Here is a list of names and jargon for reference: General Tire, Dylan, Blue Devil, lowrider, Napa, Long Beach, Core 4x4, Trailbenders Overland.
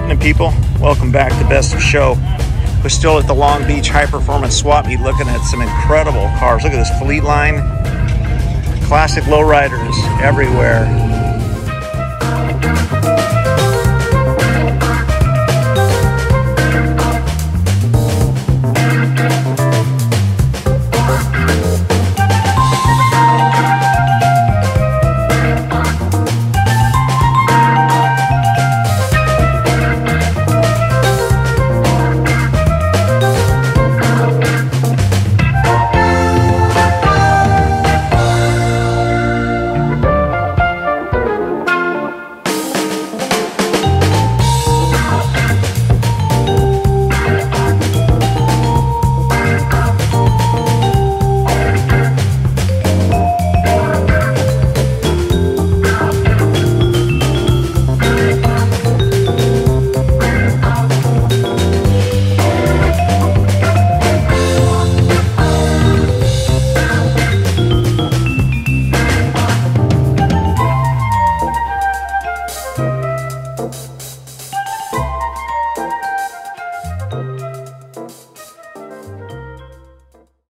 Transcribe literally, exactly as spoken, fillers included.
happening, people? Welcome back to Best of Show. We're still at the Long Beach High Performance Swap Meet, looking at some incredible cars. Look at this fleet line. Classic lowriders everywhere.